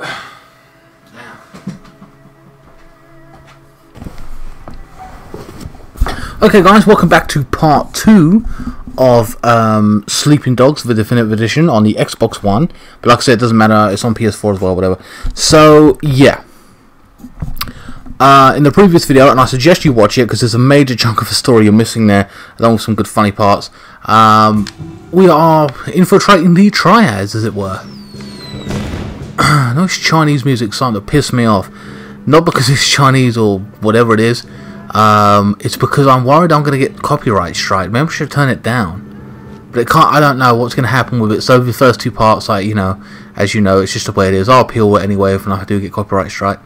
Now. Okay, guys, welcome back to part 2 of Sleeping Dogs The Definitive Edition on the Xbox One. But like I said, it doesn't matter. It's on PS4 as well, whatever. So, yeah. In the previous video, and I suggest you watch it because there's a major chunk of the story you're missing there, along with some good funny parts. We are infiltrating the Triads, as it were. Those Chinese music starting to piss me off. Not because it's Chinese or whatever it is. It's because I'm worried I'm going to get copyright strike. Maybe I should turn it down. But it can't. I don't know what's going to happen with it. So the first two parts, like, you know, as you know, it's just the way it is. I'll appeal it anyway if I do get copyright strike.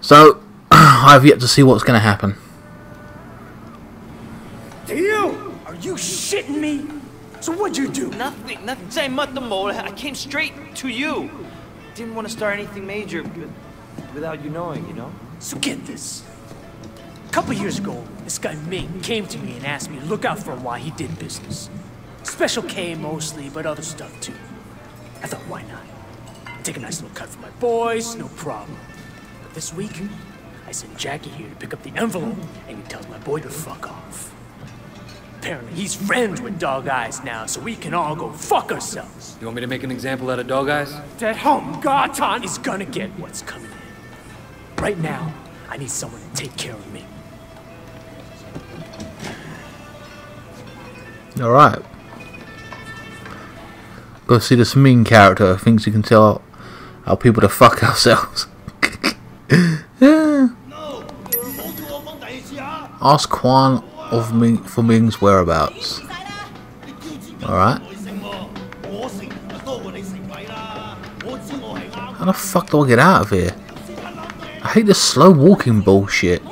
So I've yet to see what's going to happen. Damn! Are you shitting me? So what'd you do? Nothing. Say nothing more. I came straight to you. Didn't want to start anything major, but without you knowing, you know. So get this. A couple years ago, this guy Ming came to me and asked me to look out for why he did business. Special K mostly, but other stuff too. I thought, why not? I'd take a nice little cut for my boys, no problem. But this week, I sent Jackie here to pick up the envelope, and he tells my boy to fuck off. Apparently, he's friends with Dog Eyes now, so we can all go fuck ourselves. You want me to make an example out of Dog Eyes? That Hong Gaton is gonna get what's coming in. Right now, I need someone to take care of me. Alright. Go see this Ming character who thinks he can tell our people to fuck ourselves. Yeah. Ask Quan of Ming for Ming's whereabouts. Alright. How the fuck do I get out of here? I hate this slow walking bullshit.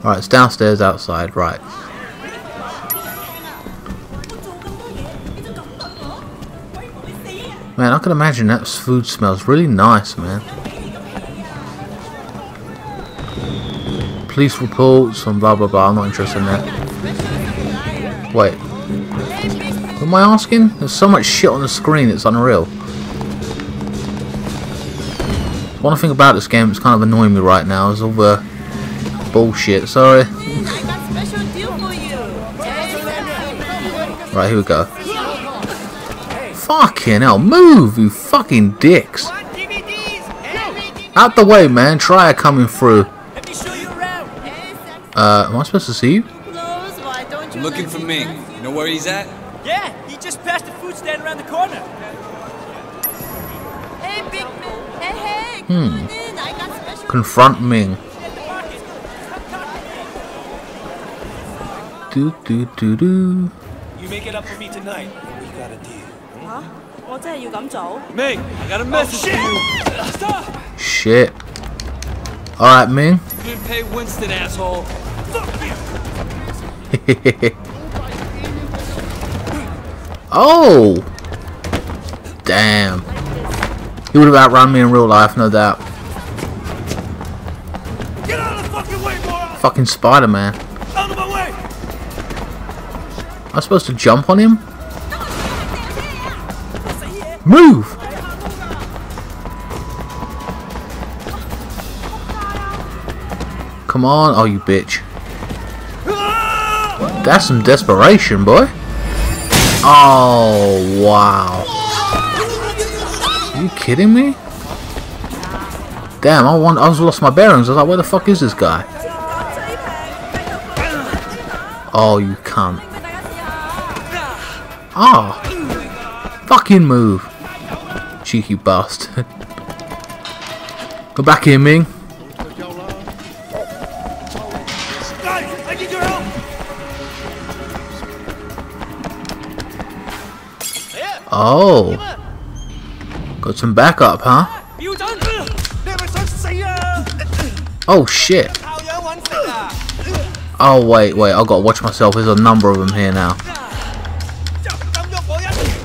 Alright, it's downstairs outside, right. Man, I can imagine that food smells really nice, man. Police reports on blah blah blah, I'm not interested in that. Wait. What am I asking? There's so much shit on the screen, it's unreal. One thing about this game that's kind of annoying me right now is all the bullshit, sorry. Right, here we go. Fucking hell, move, you fucking dicks. Out the way, man, Triad coming through. Am I supposed to see you? I'm looking for Ming. You know where he's at? Yeah, he just passed the food stand around the corner. Hey, big man. Hey, hey. Hmm. Confront Ming. Do do do do. You make it up for me tonight. We got a deal. Huh? Ming, I got a message. Oh, shit. Shit. All right, Ming. You didn't pay Winston, asshole. Oh! Damn. He would have outrun me in real life, no doubt. Get out of the fucking way, boy! Fucking Spider-Man. Out of my way! Am I supposed to jump on him? Move! Come on, oh you bitch. That's some desperation, boy. Oh, wow. Are you kidding me? Damn, I was lost my bearings. I was like, where the fuck is this guy? Oh, you cunt. Ah. Fucking move. Cheeky bastard. Go back here, Ming. Oh, got some backup, huh? Oh shit! Oh wait, I gotta watch myself. There's a number of them here now.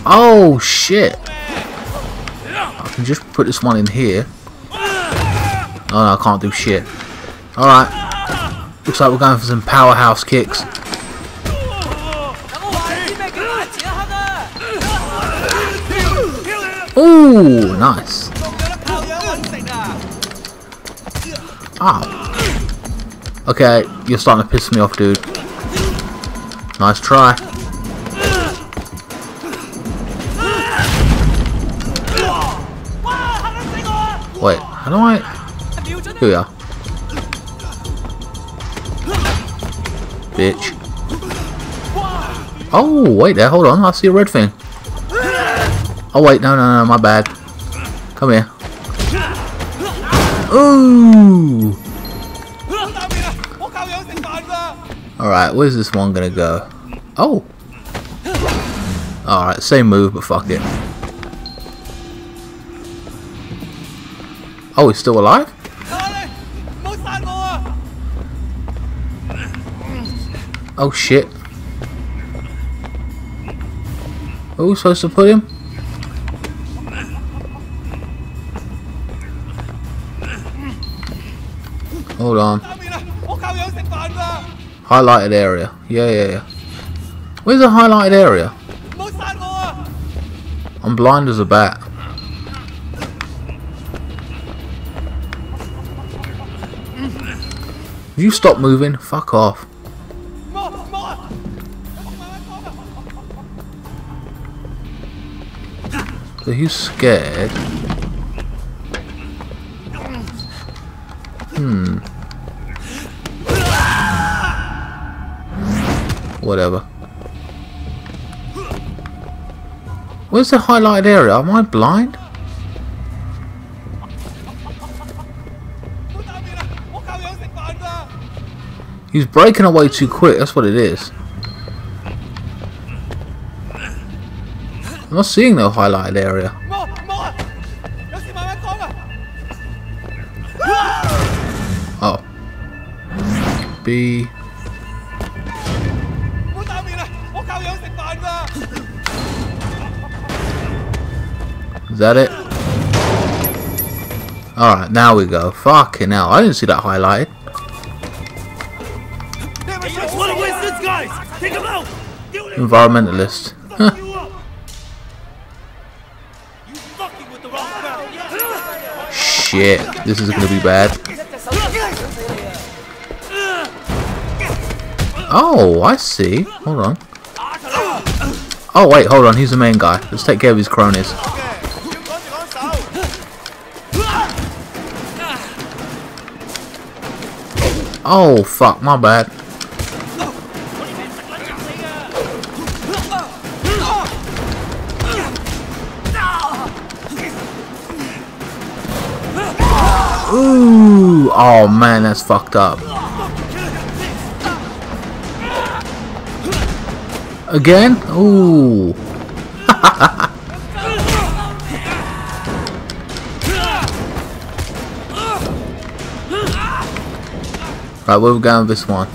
Oh shit! I can just put this one in here. Oh no, I can't do shit. All right, looks like we're going for some powerhouse kicks. Ooh, nice. Ah. Okay, you're starting to piss me off, dude. Nice try. Wait, how do I... Here we are. Bitch. Oh, wait there, hold on, I see a red thing. Oh wait, no, no, no, my bad. Come here. Ooh! Alright, where's this one gonna go? Oh! Alright, same move, but fuck it. Oh, he's still alive? Oh shit. Where are we supposed to put him? Hold on. Highlighted area. Yeah, yeah, yeah. Where's the highlighted area? I'm blind as a bat. You stop moving. Fuck off. So he's scared. Hmm. Whatever. Where's the highlighted area? Am I blind? He's breaking away too quick, that's what it is. I'm not seeing no highlighted area. Oh. B. Is that it? Alright, now we go. Fucking hell, I didn't see that highlighted. Environmentalist. Huh. Shit, this is gonna be bad. Oh, I see. Hold on. Oh wait, hold on, he's the main guy. Let's take care of his cronies. Oh fuck, my bad. Ooh! Oh man, that's fucked up. Again? Ooh! Right, where are we going with this one?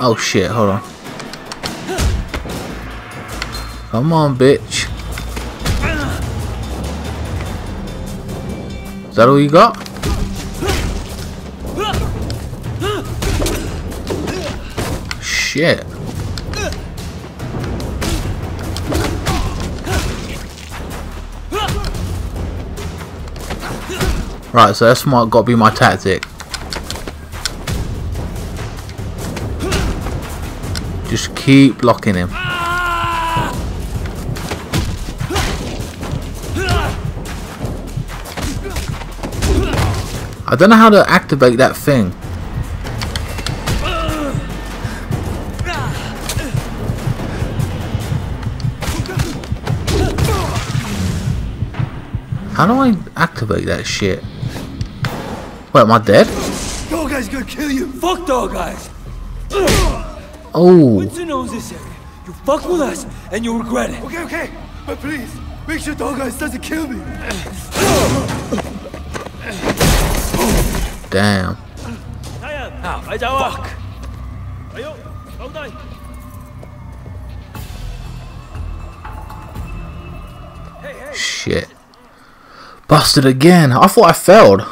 Oh shit! Hold on. Come on, bitch. Is that all you got? Shit. Right, so that's my gotta be my tactic. Just keep blocking him. I don't know how to activate that thing. How do I activate that shit? Wait, am I dead? Dog Eyes gonna kill you. Fuck Dog Eyes. Oh. Winston owns this area. You fuck with us and you'll regret it. Okay, okay. But please, make sure Dog Eyes doesn't kill me. Damn. Fuck. Shit. Busted again. I thought I failed.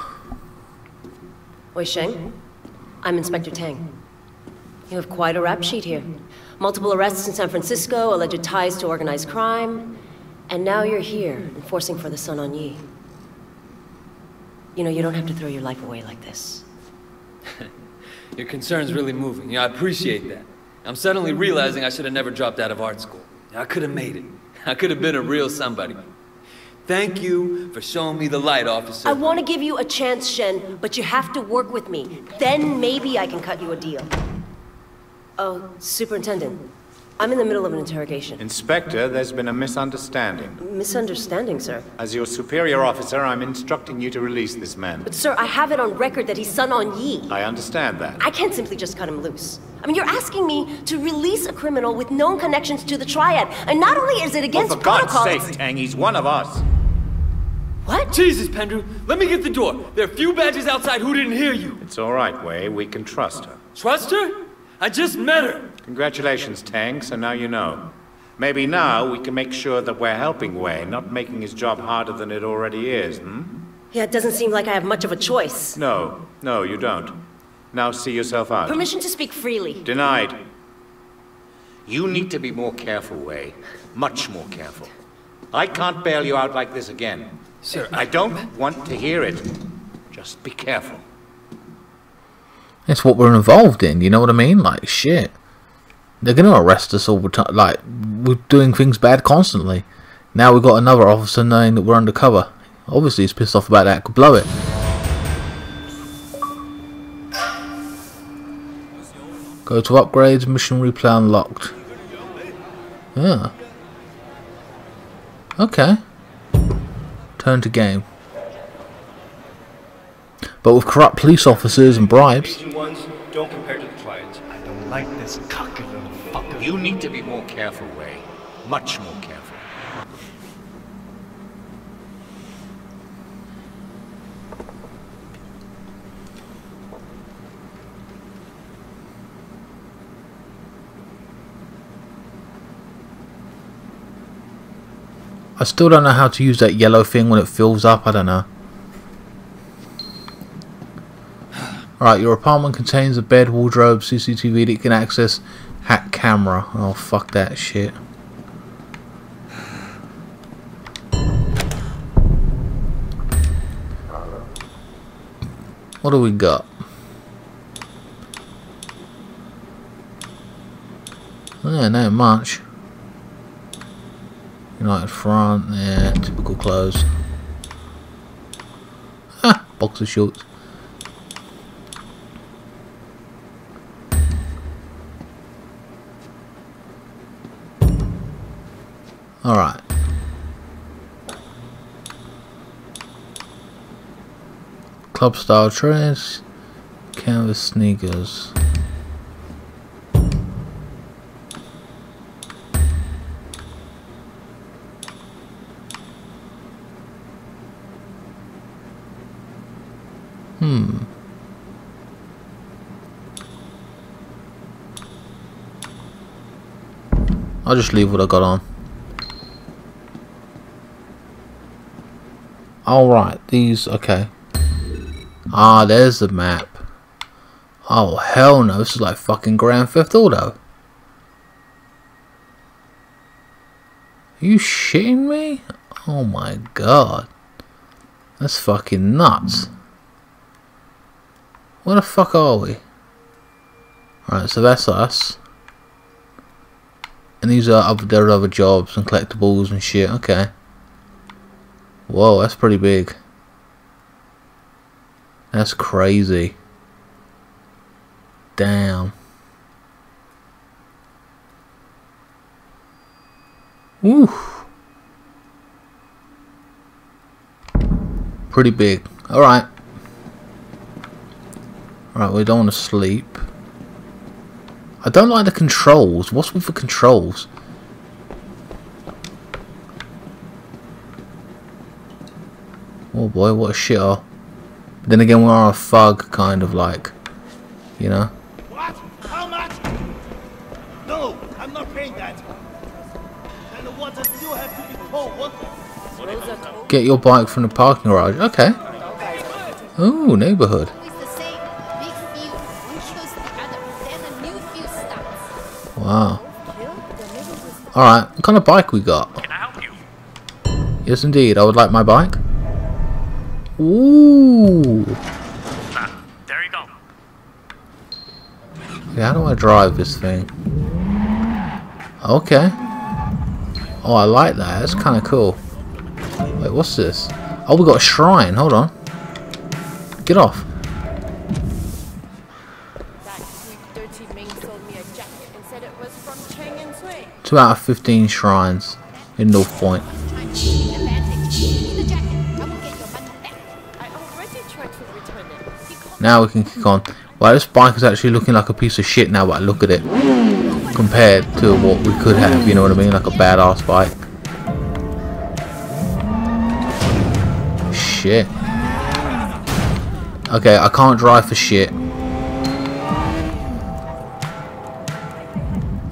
Wei Sheng, I'm Inspector Tang. You have quite a rap sheet here. Multiple arrests in San Francisco, alleged ties to organized crime, and now you're here, enforcing for the Sun On Yee. You know, you don't have to throw your life away like this. Your concern's really moving. Yeah, I appreciate that. I'm suddenly realizing I should have never dropped out of art school. I could have made it. I could have been a real somebody. Thank you for showing me the light, officer. I want to give you a chance, Shen, but you have to work with me. Then maybe I can cut you a deal. Oh, Superintendent, I'm in the middle of an interrogation. Inspector, there's been a misunderstanding. Misunderstanding, sir? As your superior officer, I'm instructing you to release this man. But, sir, I have it on record that he's Sun On Yee. I understand that. I can't simply just cut him loose. I mean, you're asking me to release a criminal with known connections to the Triad, and not only is it against protocol... for God's sake, Tang, he's one of us. What? Jesus, Pendrew, let me get the door. There are few badges outside who didn't hear you. It's all right, Wei. We can trust her. Trust her? I just met her! Congratulations, Tang, so now you know. Maybe now we can make sure that we're helping Wei, not making his job harder than it already is, hmm? Yeah, it doesn't seem like I have much of a choice. No, no, you don't. Now see yourself out. Permission to speak freely. Denied. You need to be more careful, Wei. Much more careful. I can't bail you out like this again. Sir, I don't want to hear it. Just be careful. It's what we're involved in, you know what I mean? Like, shit. They're gonna arrest us all the time. Like, we're doing things bad constantly. Now we've got another officer knowing that we're undercover. Obviously he's pissed off about that. Could blow it. Go to upgrades, mission replay unlocked. Yeah. Okay. Turn to game. But with corrupt police officers and bribes. Don't compare to the Triads. I don't like this cocky little fucker. You need to be more careful, Wei. Much more careful. I still don't know how to use that yellow thing when it fills up. I don't know. Alright, your apartment contains a bed, wardrobe, CCTV that you can access, hack camera. Oh, fuck that shit. What do we got? Yeah, not much. United Front, yeah, typical clothes. Ah, boxer shorts. All right. Club style dress, canvas sneakers. I'll just leave what I got on. Alright, these, okay. Ah, there's the map. Oh, hell no, this is like fucking Grand Theft Auto. Are you shitting me? Oh my god. That's fucking nuts. Where the fuck are we? Alright, so that's us. And these are other, there are other jobs and collectibles and shit, okay. Whoa, that's pretty big. That's crazy. Damn. Woo. Pretty big. Alright. Alright, we don't want to sleep. I don't like the controls. What's with the controls? Oh boy, what a shit hole. Then again, we are a thug, kind of like, you know. What? How much? No, I'm not paying that. And the water still have to be cold. What? Get your bike from the parking garage. Okay. Ooh, neighborhood. Always the same. Big feud. One shows the other. There's a new feud Wow. Alright, what kind of bike we got? Can I help you? Yes indeed, I would like my bike. Ooh. There you go. Okay, how do I drive this thing? Okay. Oh, I like that. That's kind of cool. Wait, what's this? Oh, we got a shrine. Hold on. Get off. That week, Dirty Ming sold me a jacket and said it was from Cheng and Sui. 2 out of 15 shrines in North Point. Now we can kick on. Well, this bike is actually looking like a piece of shit now, but look at it. Compared to what we could have, you know what I mean? Like a badass bike. Shit. Okay, I can't drive for shit.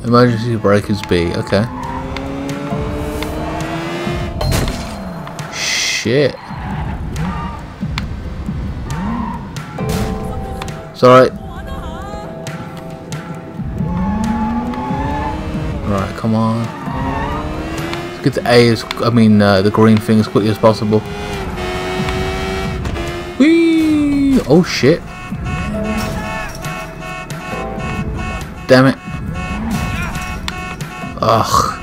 Emergency brake is B, okay. Shit. It's alright. Alright, come on. Let's get the A, as, I mean the green thing as quickly as possible. Whee! Oh shit. Damn it. Ugh.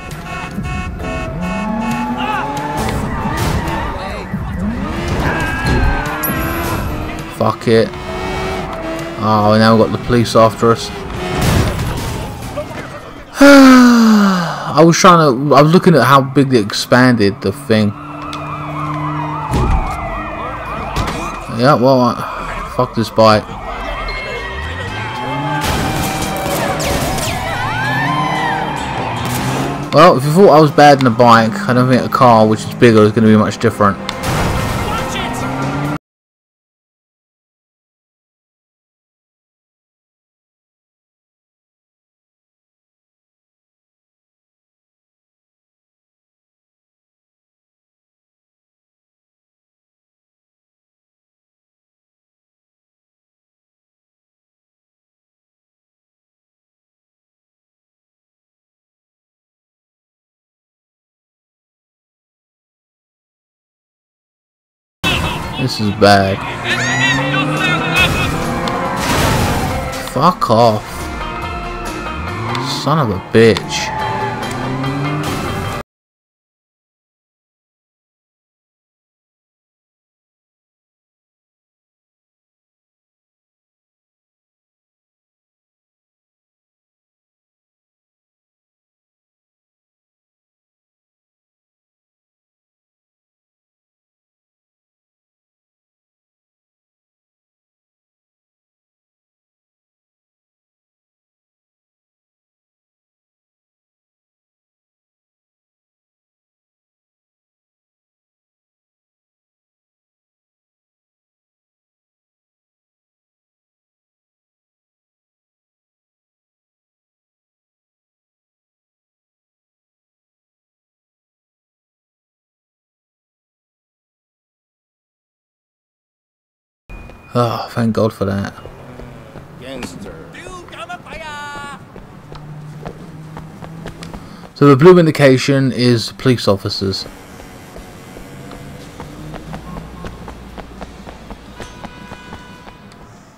Fuck it. Oh, now we've got the police after us. I was looking at how big they expanded the thing. Yeah, well, fuck this bike. Well, if you thought I was bad in a bike, I don't think a car, which is bigger, is going to be much different. This is bad. Fuck off. Son of a bitch. Oh, thank God for that. So the blue indication is police officers.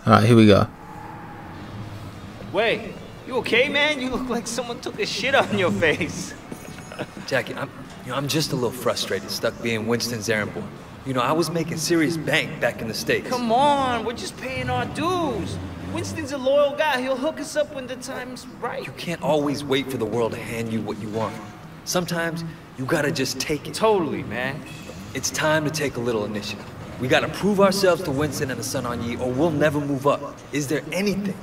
Alright, here we go. Wait, you okay, man? You look like someone took a shit on your face. Jackie, I'm just a little frustrated, stuck being Winston Zarembo. You know, I was making serious bank back in the States. Come on, we're just paying our dues. Winston's a loyal guy. He'll hook us up when the time's right. You can't always wait for the world to hand you what you want. Sometimes, you gotta just take it. Totally, man. It's time to take a little initiative. We gotta prove ourselves to Winston and the Sun On Yee, or we'll never move up. Is there anything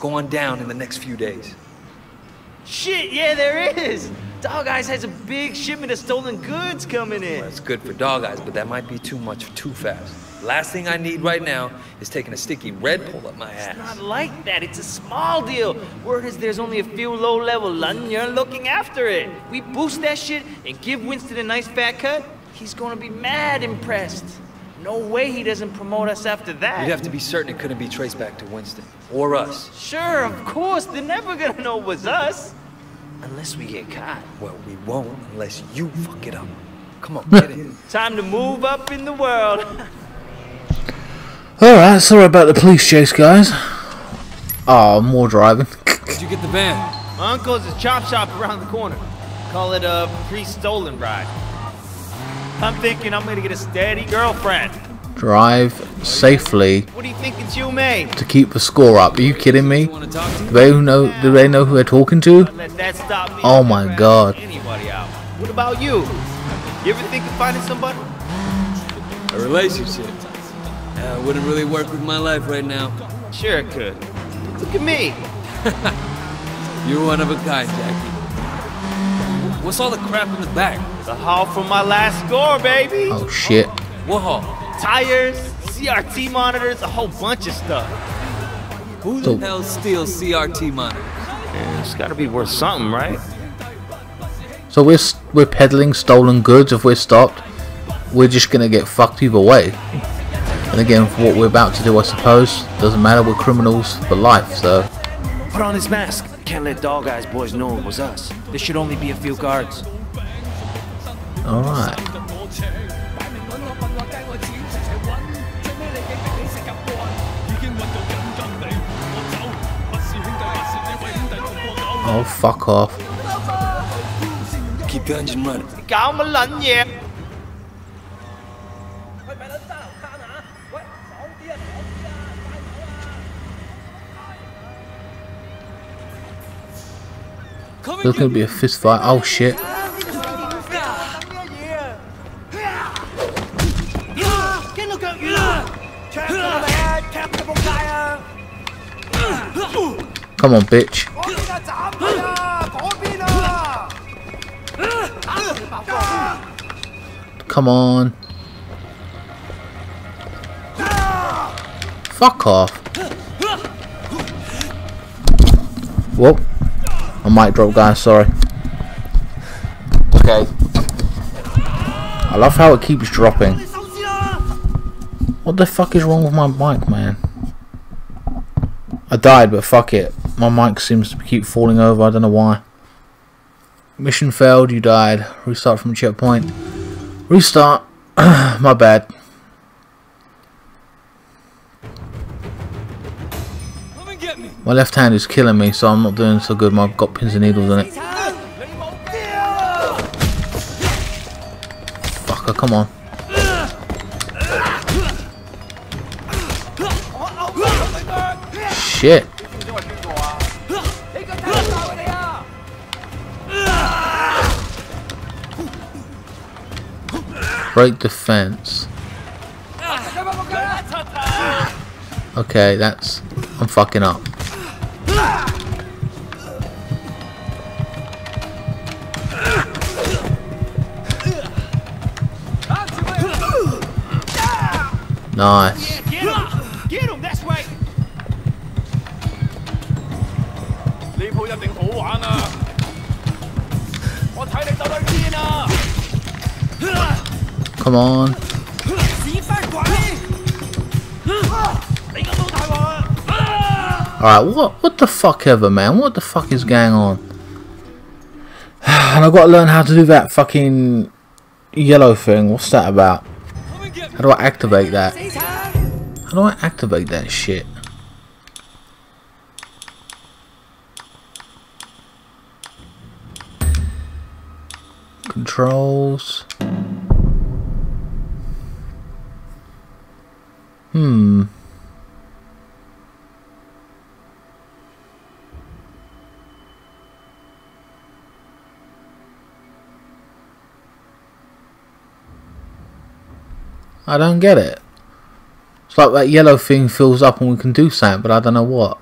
going down in the next few days? Shit, yeah, there is! Dog Eyes has a big shipment of stolen goods coming in. Well, that's good for Dog Eyes, but that might be too much too fast. Last thing I need right now is taking a sticky red pull up my ass. It's not like that. It's a small deal. Word is there's only a few low-level Londoners looking after it. We boost that shit and give Winston a nice fat cut, he's gonna be mad impressed. No way he doesn't promote us after that. You'd have to be certain it couldn't be traced back to Winston. Or us. Sure, of course. They're never gonna know it was us. Unless we get caught. Well, we won't unless you fuck it up. Come on, get in. Time to move up in the world. Alright, sorry about the police chase, guys. Oh, more driving. Did you get the van? My uncle has a chop shop around the corner. Call it a pre-stolen ride. I'm thinking I'm gonna get a steady girlfriend. Drive safely. What do you think it's you, May? To keep the score up. Are you kidding me? Do they know who they're talking to? Oh my god. What about you? You ever think of finding somebody? A relationship? Wouldn't really work with my life right now. Sure it could. Look at me. You're one of a kind, Jackie. What's all the crap in the back? The haul from my last score, baby. Oh shit. What haul? Tires, CRT monitors, a whole bunch of stuff. Who the hell steals CRT monitors? Yeah, it's got to be worth something, right? So we're peddling stolen goods. If we're stopped, we're just gonna get fucked either way. And again, for what we're about to do, I suppose doesn't matter. We're criminals for life, so. Put on his mask. Can't let Dog Eyes boys know it was us. There should only be a few guards. All right. Oh, fuck off. Keep the engine running. There's gonna be a fist fight. Oh, shit. Come on, bitch. Come on. Fuck off. Whoop. I might drop, guys, sorry. Okay. I love how it keeps dropping. What the fuck is wrong with my mic, man? I died, but fuck it. My mic seems to keep falling over, I don't know why. Mission failed, you died. Restart from checkpoint. Restart. My bad. Come and get me. My left hand is killing me, so I'm not doing so good. I've got pins and needles in it. Fucker, come on. Shit. Break the fence. Okay, that's... I'm fucking up. Nice. Come on. Alright, what the fuck ever, man? What the fuck is going on? And I've got to learn how to do that fucking yellow thing. What's that about? How do I activate that? How do I activate that shit? Controls. Hmm. I don't get it. It's like that yellow thing fills up and we can do something, but I don't know what.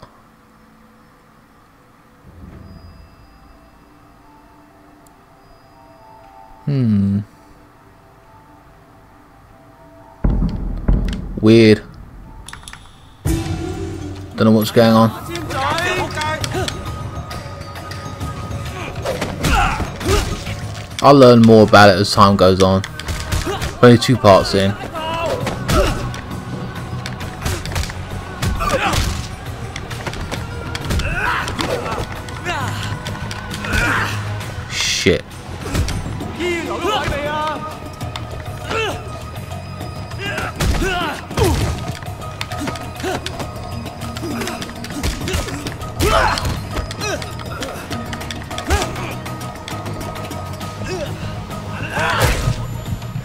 Hmm. Weird. Don't know what's going on. I'll learn more about it as time goes on. Only two parts in. shit.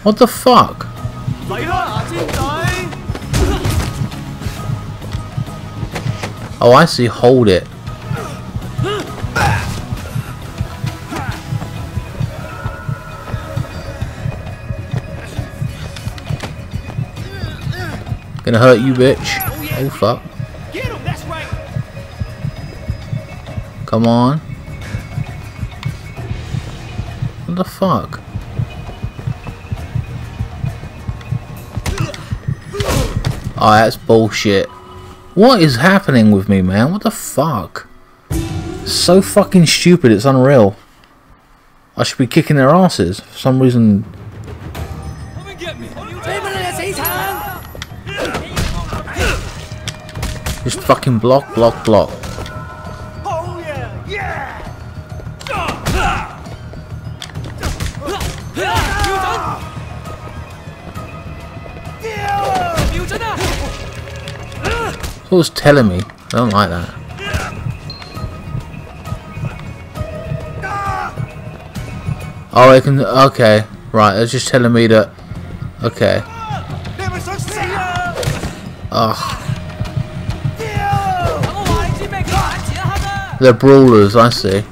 What the fuck? Oh, I see. Hold it. Gonna hurt you, bitch. Oh, fuck. Come on. What the fuck? Oh, that's bullshit. What is happening with me, man? What the fuck? So fucking stupid, it's unreal. I should be kicking their asses. For some reason... Just fucking block, block, block. That's what it's telling me. I don't like that. Oh, I can. Okay, right. It's just telling me that. Okay. Ugh. They're brawlers. I see.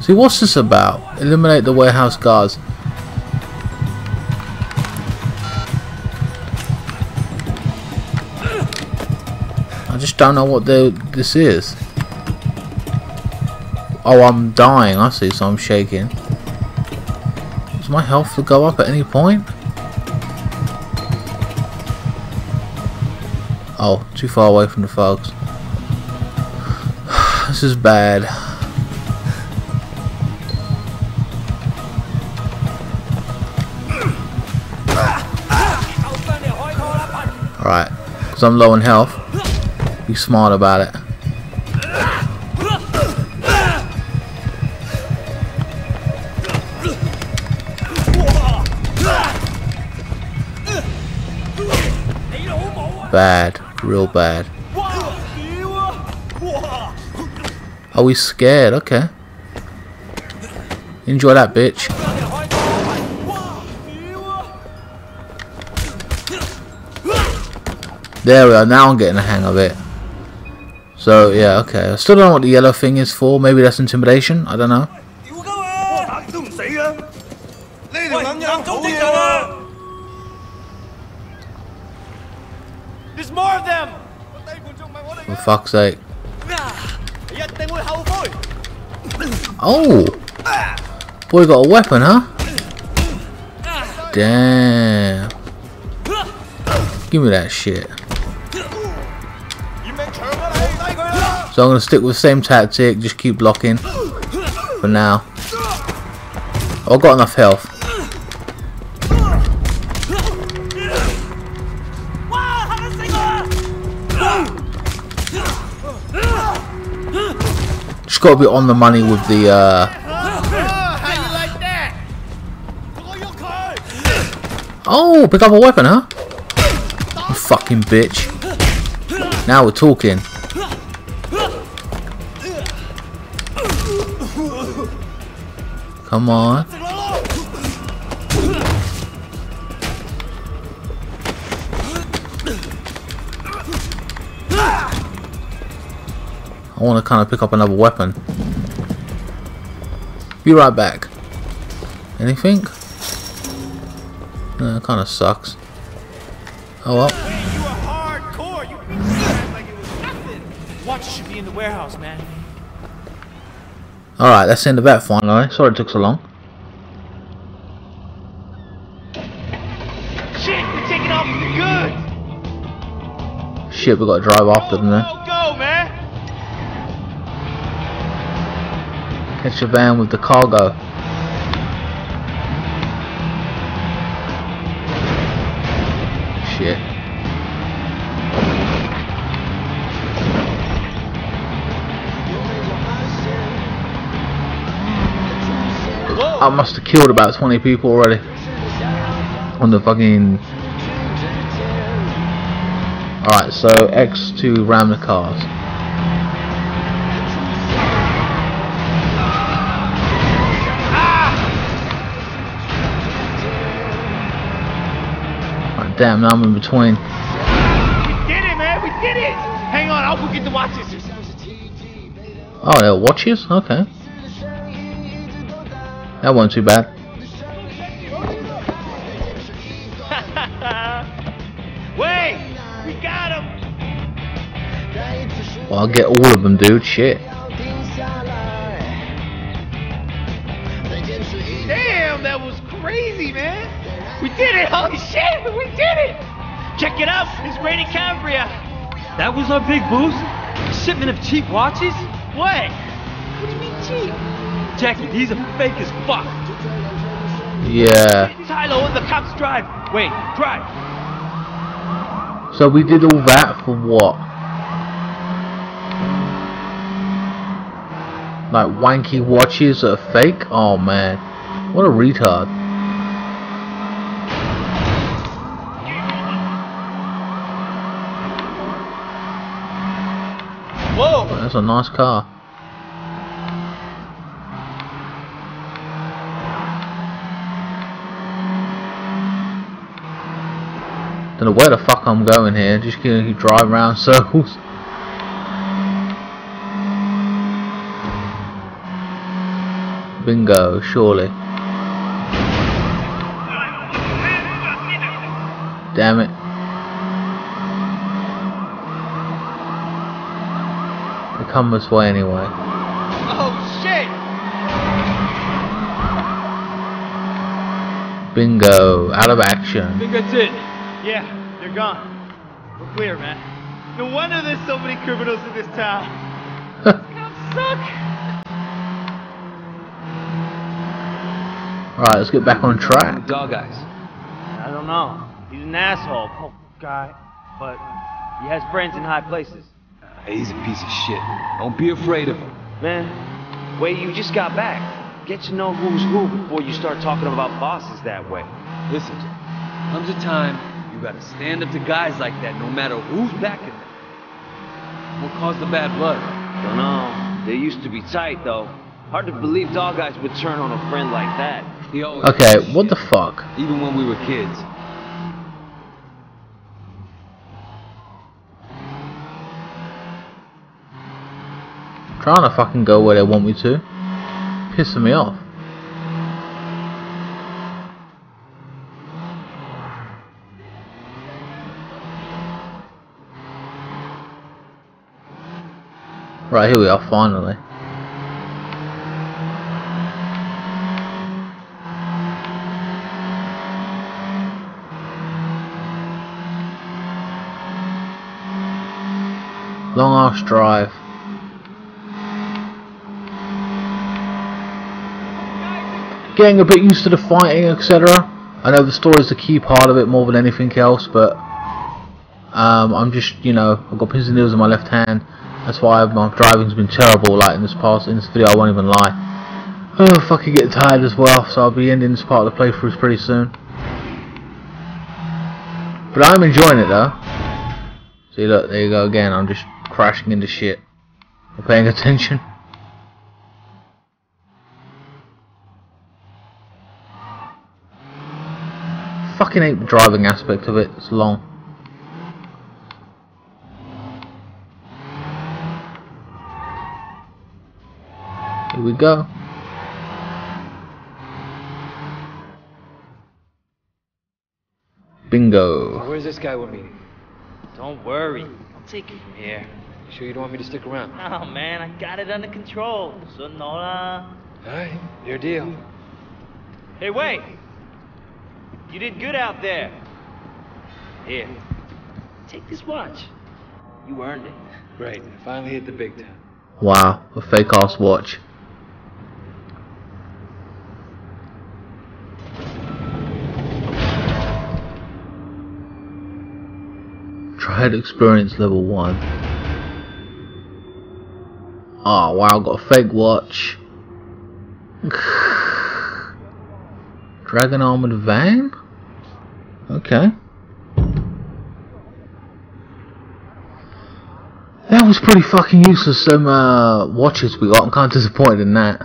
See, what's this about? Eliminate the warehouse guards. I just don't know what this is. Oh, I'm dying. I see, so I'm shaking. Does my health go up at any point? Oh, too far away from the folks. This is bad. Right, because I'm low in health. Be smart about it. Bad, real bad. Are we scared? Okay. Enjoy that, bitch. There we are, now I'm getting the hang of it. So, yeah, okay. I still don't know what the yellow thing is for. Maybe that's intimidation? I don't know. There's more of them! For fuck's sake. Oh! Boy got a weapon, huh? Damn. Give me that shit. So I'm going to stick with the same tactic, just keep blocking for now. Oh, I've got enough health. Just got to be on the money with the... Oh, pick up a weapon, huh? You fucking bitch. Now we're talking. Come on. I want to kind of pick up another weapon. Be right back. Anything? No, it kind of sucks. Oh well. You are hardcore. You act like it was nothing. Watch should be in the warehouse, man. All right, that's the end of that finally. Sorry it took so long. Shit, we're taking off the goods. shit, we gotta drive after them then. Catch a van with the cargo. Shit. I must have killed about 20 people already on the fucking. Alright, so X to ram the cars. Right, damn, now I'm in between. We did it, man, we did it! Hang on, I'll get the watches. Oh, they're watches? Okay. That wasn't too bad. Wait, we got him. Well, I'll get all of them, dude. Shit. Damn, that was crazy, man. We did it. Holy shit, we did it. Check it out. It's Rainy Cambria. That was our big boost. Shipment of cheap watches. What? What do you mean cheap? Jackie, these are fake as fuck. Yeah. Tyler, on the cops drive. Wait, drive. So we did all that for what? Like wanky watches that are fake? Oh man, what a retard. Whoa. Oh, that's a nice car. I don't know where the fuck I'm going here, just gonna keep driving around circles. Bingo, surely. Damn it. They come this way anyway. Oh shit! Bingo, out of action. I think that's it. Yeah, they're gone. We're clear, man. No wonder there's so many criminals in this town. Cops suck. Alright, let's get back on track. Dog Eyes. I don't know. He's an asshole, poor guy. But he has friends in high places. He's a piece of shit. Don't be afraid of him. Man, wait, you just got back. Get to know who's who before you start talking about bosses that way. Listen, comes a time. You gotta stand up to guys like that, no matter who's backing them. What caused the bad blood? Dunno. They used to be tight, though. Hard to believe Dog Eyes would turn on a friend like that. Okay, what the fuck? Even when we were kids. I'm trying to fucking go where they want me to. Pissing me off. Right, here we are, finally. Long ass drive. Getting a bit used to the fighting, etc. I know the story is the key part of it more than anything else, but I'm just, you know, I've got pins and needles in my left hand. That's why my driving's been terrible, like in this video I won't even lie. Oh, fucking get tired as well, so I'll be ending this part of the playthroughs pretty soon. But I'm enjoying it though. See, look, there you go again, I'm just crashing into shit. Not paying attention. Fucking hate the driving aspect of it, it's long. Here we go. Bingo. So where's this guy we're meeting? Don't worry, I'll take you from here. You sure you don't want me to stick around? Oh man, I got it under control. So no la. Alright, your deal. Hey, wait! You did good out there. Here. Take this watch. You earned it. Great. I finally hit the big time. Wow. A fake ass watch. Triad experience level 1. Oh wow, got a fake watch. Dragon armored van? Okay. That was pretty fucking useless, them watches we got. I'm kind of disappointed in that.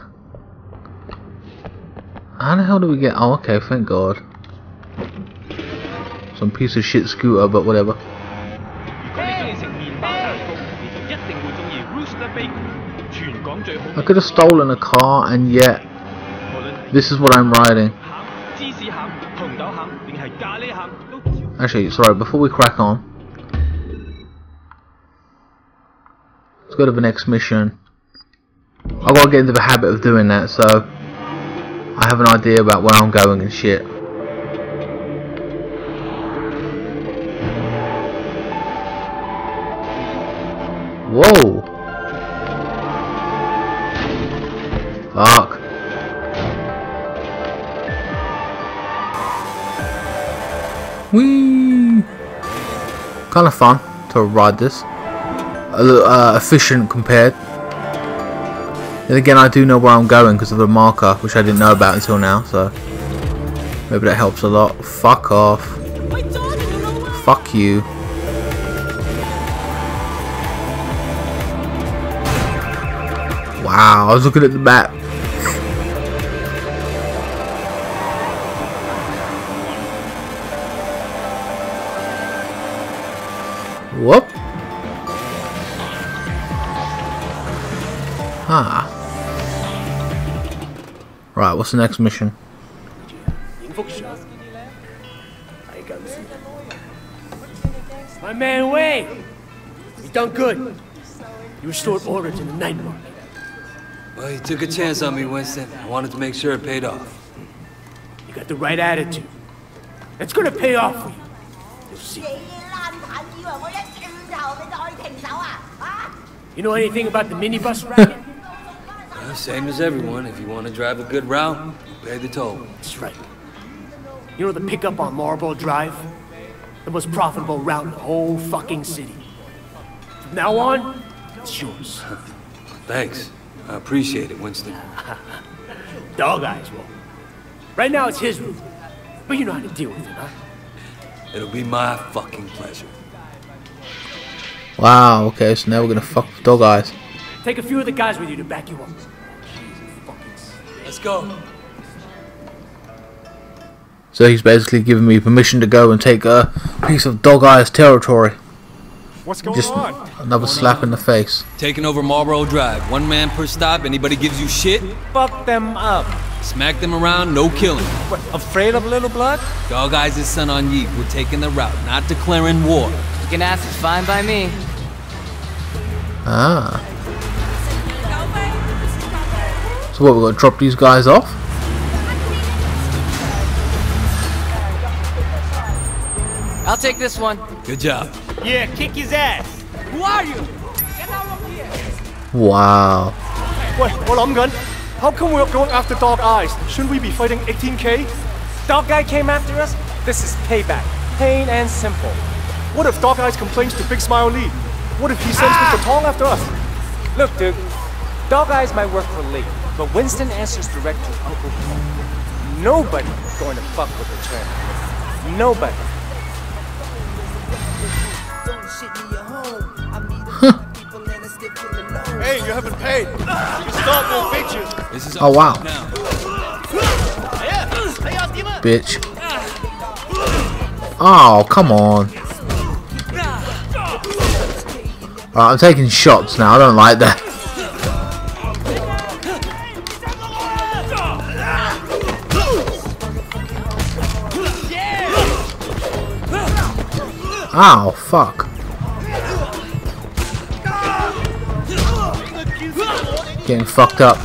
How the hell do we get... Oh, okay, thank God. Some piece of shit scooter, but whatever. I could have stolen a car, and yet... this is what I'm riding. Actually, sorry, before we crack on... let's go to the next mission. I've got to get into the habit of doing that, so I have an idea about where I'm going and shit. Whoa! Fuck. Whee! Kind of fun to ride this. A little efficient compared. And again, I do know where I'm going because of the marker, which I didn't know about until now, so maybe that helps a lot. Fuck off. Fuck you. Wow, I was looking at the map. Whoop. Ah. Right, what's the next mission? My man Wei! He's done good. You restored order to the night market. Well, you took a chance on me, Winston. I wanted to make sure it paid off. You got the right attitude. It's gonna pay off for you. You'll see. You know anything about the minibus racket? Same as everyone. If you want to drive a good route, pay the toll. That's right. You know the pickup on Marble Drive? The most profitable route in the whole fucking city. From now on, it's yours. Thanks. I appreciate it, Winston. Dog Eyes will. Right now it's his route. But you know how to deal with it, huh? It'll be my fucking pleasure. Wow, okay, so now we're gonna fuck with Dog Eyes. Take a few of the guys with you to back you up. Let's go. So he's basically giving me permission to go and take a piece of Dog Eyes territory. What's going on? Another slap in the face. Taking over Marlboro Drive. One man per stop. Anybody gives you shit, fuck them up. Smack them around, no killing. What, afraid of a little blood? Dog Eyes is Sun On Yee. We're taking the route, not declaring war. You can ask, it's fine by me. Ah. So what, we're going to drop these guys off? I'll take this one. Good job. Yeah, kick his ass. Who are you? Get out of here. Wow. Wait, hold on, gun. How come we're going after Dog Eyes? Shouldn't we be fighting 18K? Dog Guy came after us? This is payback. Plain and simple. What if Dog Eyes complains to Big Smile Lee? What if he sends Mr. Tall after us? Look, dude. Dog Eyes might work for Lee. But Winston answers direct to Uncle. Nobody going to fuck with the turn. Nobody. Hey, you haven't paid. You stop, we'll beat you. This is oh wow. Now. Bitch. Oh, come on. Alright, I'm taking shots now. I don't like that. Ow, fuck. Getting fucked up.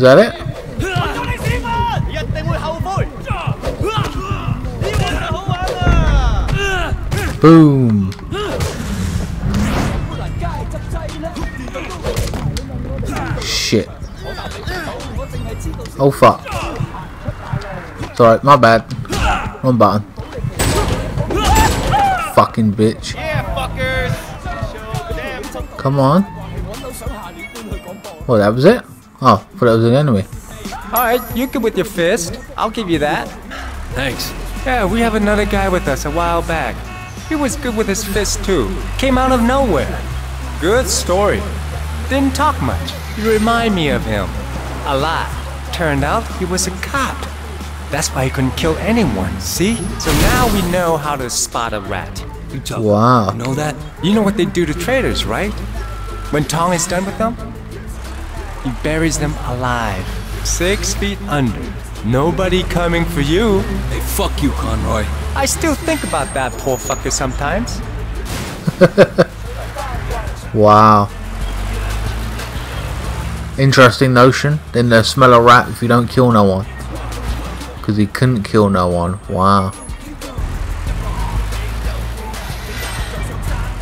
Is that it? Boom. Shit. Oh fuck. It's alright, my bad. Wrong button. Fucking bitch. Come on. Well, that was it? Oh, I thought that was an enemy. Alright, you can with your fist. I'll give you that. Thanks. Yeah, we have another guy with us a while back. He was good with his fist too. Came out of nowhere. Good story. Didn't talk much. You remind me of him. A lot. Turned out he was a cop. That's why he couldn't kill anyone, see? So now we know how to spot a rat. Wow. You know that? You know what they do to traitors, right? When Tong is done with them, he buries them alive. 6 feet under. Nobody coming for you. Hey, fuck you, Conroy. I still think about that poor fucker sometimes. Wow. Interesting notion. Then they'll smell a rat if you don't kill no one. Because he couldn't kill no one. Wow.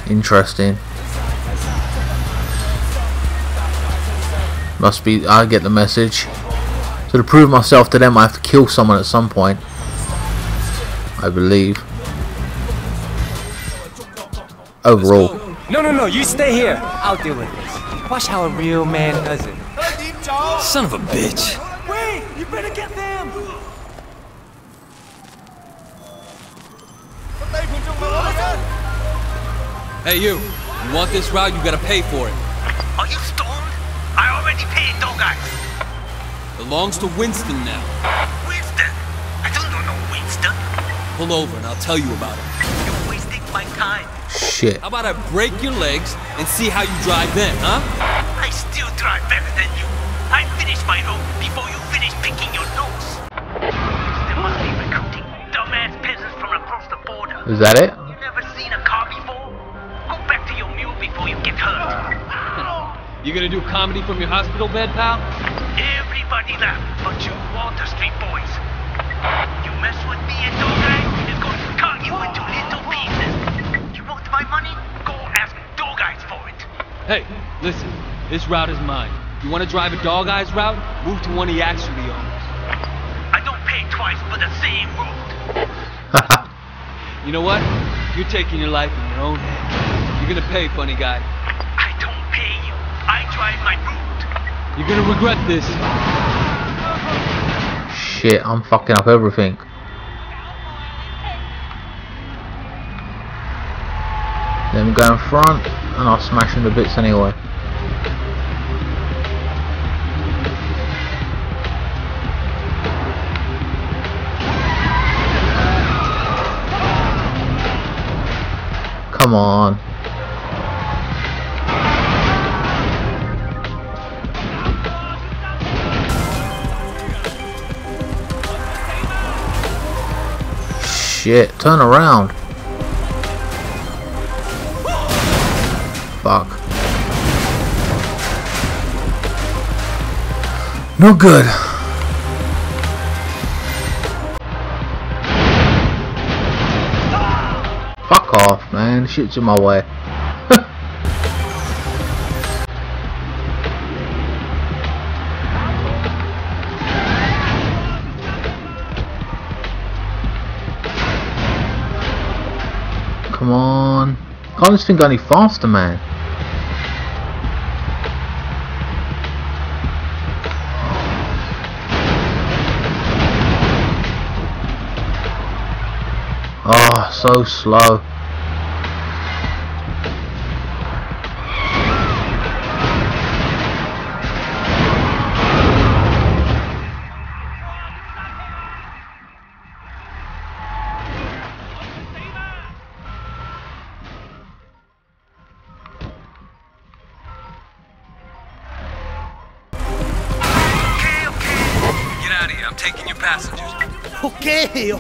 Interesting. Must be, I get the message. So to prove myself to them, I have to kill someone at some point, I believe. Overall. No, you stay here. I'll deal with this. Watch how a real man does it. Son of a bitch. Wait, you better get them. Hey, you want this route? You gotta pay for it. Are you stoned? I already paid, Dog Eyes. Belongs to Winston now. Winston? I don't know no Winston. Pull over and I'll tell you about it. You're wasting my time. Shit. How about I break your legs and see how you drive then, huh? I still drive better than you. I finish my road before you finish picking your nose. There must be recruiting dumbass peasants from across the border. Is that it? You never seen a car before? Go back to your mule before you get hurt. You gonna do comedy from your hospital bed, pal? Everybody left but you Walter Street boys. You mess with me and Dog Eyes, it's going to cut you into little pieces. You want my money? Go ask Dog Eyes for it. Hey, listen, this route is mine. You want to drive a Dog Eyes route? Move to one he actually owns. I don't pay twice for the same route. You know what? You're taking your life in your own hands. You're gonna pay, funny guy. I don't pay you. I drive my route. You're gonna regret this. Shit, I'm fucking up everything. Then go in front and I'll smash him to bits anyway. Come on. Shit, turn around. Fuck. No good. Fuck off, man. Shit's in my way. Come on. Can't this thing go any faster, man? Oh, so slow.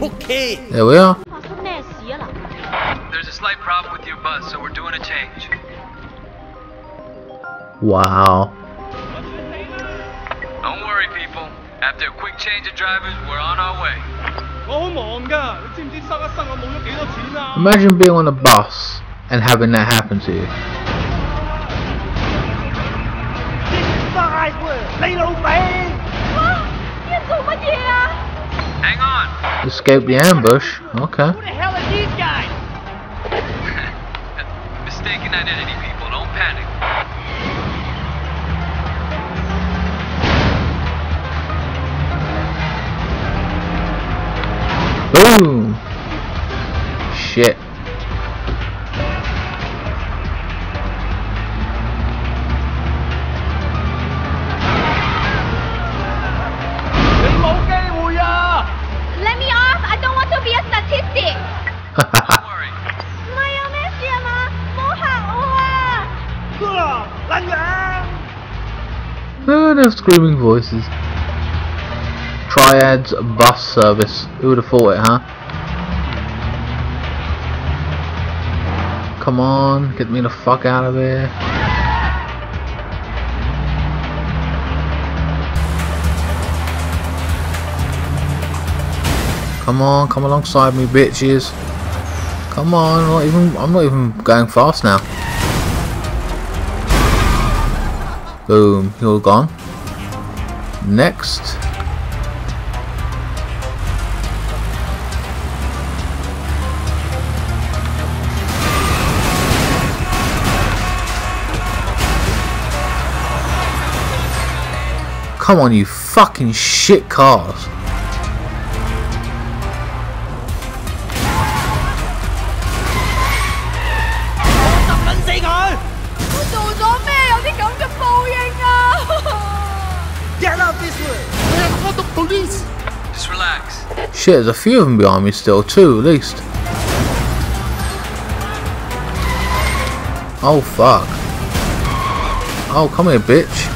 Okay. There we are. There's a slight problem with your bus, so we're doing a change. Wow. Don't worry, After a quick change of drivers, we're on our way. Imagine being on a bus and having that happen to you. Hang on! Escape the ambush? Okay. Who the hell are these guys? Mistaken identity, people. Don't panic. Boom! Shit. Let me off! I don't want to be a statistic! Don't worry. Oh, they're screaming voices. Triads bus service. Who would have thought it, huh? Come on, get me the fuck out of here. Come on, come alongside me, bitches. Come on, I'm not even going fast now. Boom, you're all gone. Next. Come on, you fucking shit cars. Get out this way! We're not the police! Just relax. Shit, there's a few of them behind me still, too, at least. Oh, fuck. Oh, come here, bitch.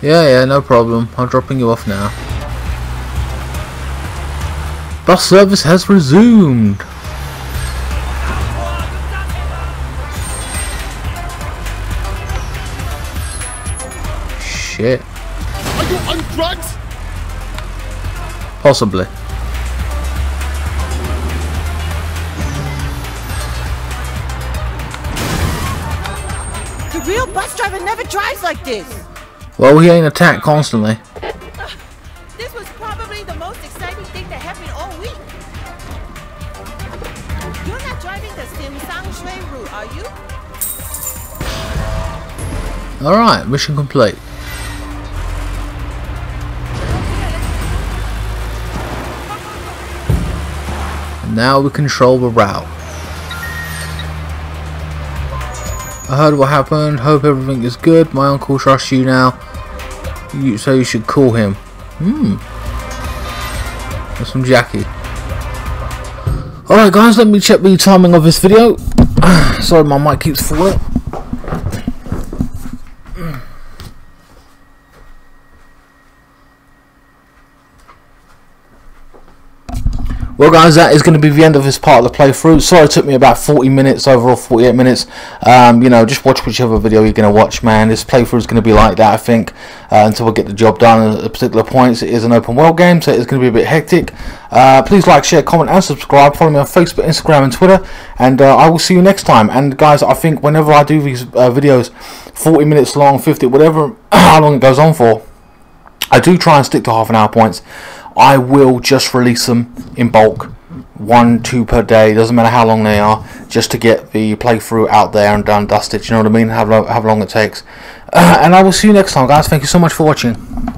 Yeah, no problem. I'm dropping you off now. Bus service has resumed. Shit. Are you on drugs? Possibly. The real bus driver never drives like this. Well, we ain't attacked constantly. This was probably the most exciting thing that happened all week. You're not driving the Sang Shui route, are you? Alright, mission complete. And now we control the route. I heard what happened. Hope everything is good. My uncle trusts you now. So you should call him. That's from Jackie. Alright guys, let me check the timing of this video. Sorry, my mic keeps falling. Well guys, that is going to be the end of this part of the playthrough. Sorry it took me about 40 minutes, overall 48 minutes. You know, just watch whichever video you're going to watch, man. This playthrough is going to be like that, I think, until we get the job done at particular points. It is an open world game, so it's going to be a bit hectic. Please like, share, comment and subscribe. Follow me on Facebook, Instagram and Twitter. And I will see you next time. And guys, I think whenever I do these videos, 40 minutes long, 50, whatever, how long it goes on for, I do try and stick to half an hour points. I will just release them in bulk, 1-2 per day, doesn't matter how long they are, just to get the playthrough out there and done, dusted, you know what I mean, how long it takes. And I will see you next time guys, thank you so much for watching.